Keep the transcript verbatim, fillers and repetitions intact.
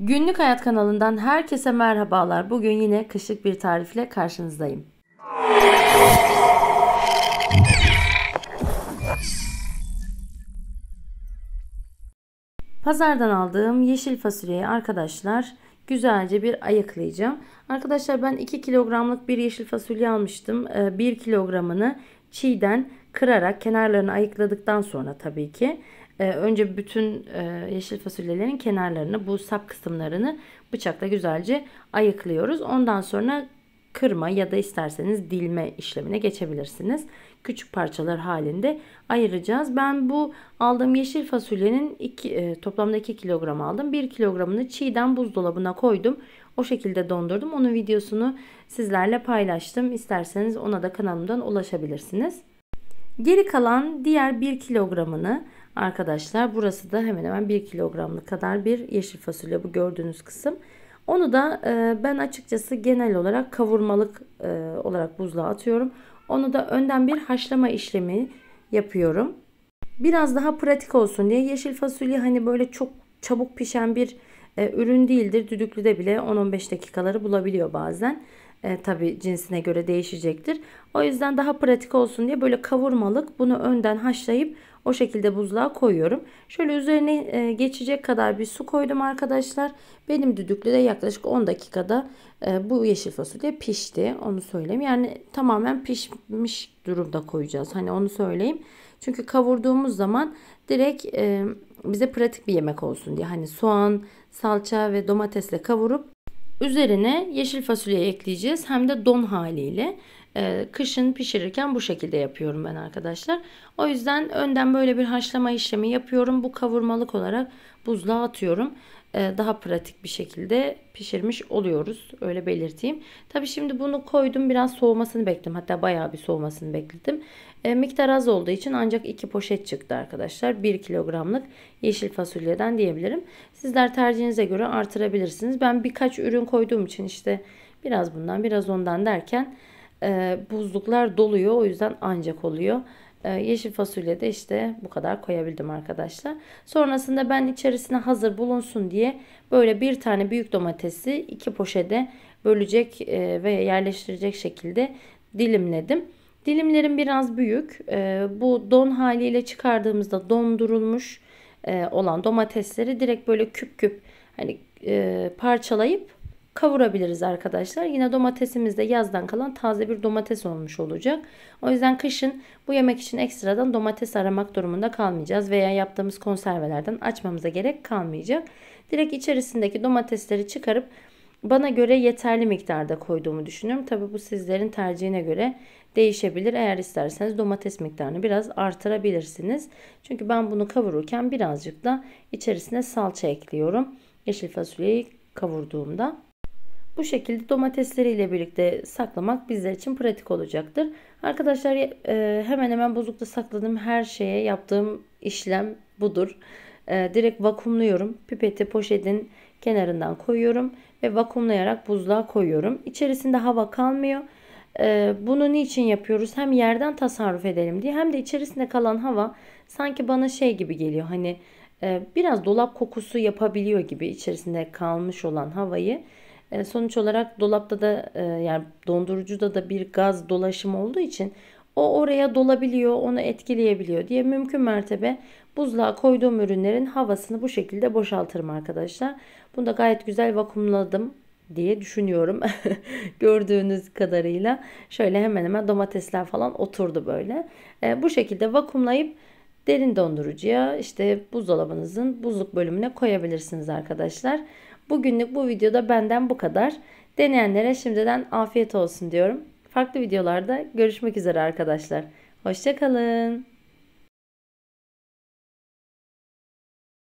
Günlük Hayat kanalından herkese merhabalar. Bugün yine kışlık bir tarifle karşınızdayım. Pazardan aldığım yeşil fasulyeyi arkadaşlar güzelce bir ayıklayacağım. Arkadaşlar ben iki kilogramlık bir yeşil fasulye almıştım. bir kilogramını çiğden kırarak kenarlarını ayıkladıktan sonra tabii ki önce bütün yeşil fasulyelerin kenarlarını, bu sap kısımlarını bıçakla güzelce ayıklıyoruz. Ondan sonra kırma ya da isterseniz dilme işlemine geçebilirsiniz. Küçük parçalar halinde ayıracağız. Ben bu aldığım yeşil fasulyenin iki, toplamda iki kilogram aldım. bir kilogramını çiğden buzdolabına koydum. O şekilde dondurdum. Onun videosunu sizlerle paylaştım. İsterseniz ona da kanalımdan ulaşabilirsiniz. Geri kalan diğer bir kilogramını arkadaşlar, burası da hemen hemen bir kilogramlık kadar bir yeşil fasulye, bu gördüğünüz kısım. Onu da e, ben açıkçası genel olarak kavurmalık e, olarak buzluğa atıyorum. Onu da önden bir haşlama işlemi yapıyorum. Biraz daha pratik olsun diye. Yeşil fasulye hani böyle çok çabuk pişen bir e, ürün değildir. Düdüklüde bile on on beş dakikaları bulabiliyor bazen. E, tabii cinsine göre değişecektir. O yüzden daha pratik olsun diye böyle kavurmalık bunu önden haşlayıp o şekilde buzluğa koyuyorum. Şöyle üzerine e, geçecek kadar bir su koydum arkadaşlar. Benim düdüklüde yaklaşık on dakikada e, bu yeşil fasulye pişti. Onu söyleyeyim. Yani tamamen pişmiş durumda koyacağız. Hani onu söyleyeyim. Çünkü kavurduğumuz zaman direkt e, bize pratik bir yemek olsun diye. Hani soğan, salça ve domatesle kavurup üzerine yeşil fasulyeyi ekleyeceğiz. Hem de don haliyle. Kışın pişirirken bu şekilde yapıyorum ben arkadaşlar. O yüzden önden böyle bir haşlama işlemi yapıyorum. Bu kavurmalık olarak buzluğa atıyorum. Daha pratik bir şekilde pişirmiş oluyoruz. Öyle belirteyim. Tabii şimdi bunu koydum. Biraz soğumasını bekledim. Hatta bayağı bir soğumasını bekledim. Miktar az olduğu için ancak iki poşet çıktı arkadaşlar. bir kilogramlık yeşil fasulyeden diyebilirim. Sizler tercihinize göre artırabilirsiniz. Ben birkaç ürün koyduğum için işte biraz bundan biraz ondan derken E, buzluklar doluyor, o yüzden ancak oluyor. E, yeşil fasulye de işte bu kadar koyabildim arkadaşlar. Sonrasında ben içerisine hazır bulunsun diye böyle bir tane büyük domatesi iki poşete bölecek e, ve yerleştirecek şekilde dilimledim. Dilimlerim biraz büyük. E, bu don haliyle çıkardığımızda dondurulmuş e, olan domatesleri direkt böyle küp küp hani e, parçalayıp kavurabiliriz arkadaşlar. Yine domatesimiz de yazdan kalan taze bir domates olmuş olacak. O yüzden kışın bu yemek için ekstradan domates aramak durumunda kalmayacağız veya yaptığımız konservelerden açmamıza gerek kalmayacak. Direkt içerisindeki domatesleri çıkarıp bana göre yeterli miktarda koyduğumu düşünüyorum. Tabii bu sizlerin tercihine göre değişebilir. Eğer isterseniz domates miktarını biraz artırabilirsiniz. Çünkü ben bunu kavururken birazcık da içerisine salça ekliyorum. Yeşil fasulyeyi kavurduğumda. Bu şekilde domatesleriyle birlikte saklamak bizler için pratik olacaktır. Arkadaşlar hemen hemen buzlukta sakladığım her şeye yaptığım işlem budur. Direkt vakumluyorum. Pipeti poşetin kenarından koyuyorum ve vakumlayarak buzluğa koyuyorum. İçerisinde hava kalmıyor. Bunu niçin yapıyoruz? Hem yerden tasarruf edelim diye, hem de içerisinde kalan hava sanki bana şey gibi geliyor. Hani biraz dolap kokusu yapabiliyor gibi içerisinde kalmış olan havayı. Sonuç olarak dolapta da yani dondurucuda da bir gaz dolaşımı olduğu için o oraya dolabiliyor, onu etkileyebiliyor diye mümkün mertebe buzluğa koyduğum ürünlerin havasını bu şekilde boşaltırım arkadaşlar. Bunu da gayet güzel vakumladım diye düşünüyorum. Gördüğünüz kadarıyla şöyle hemen hemen domatesler falan oturdu böyle. Bu şekilde vakumlayıp derin dondurucuya, işte buzdolabınızın buzluk bölümüne koyabilirsiniz arkadaşlar. Bugünlük bu videoda benden bu kadar. Deneyenlere şimdiden afiyet olsun diyorum. Farklı videolarda görüşmek üzere arkadaşlar. Hoşça kalın.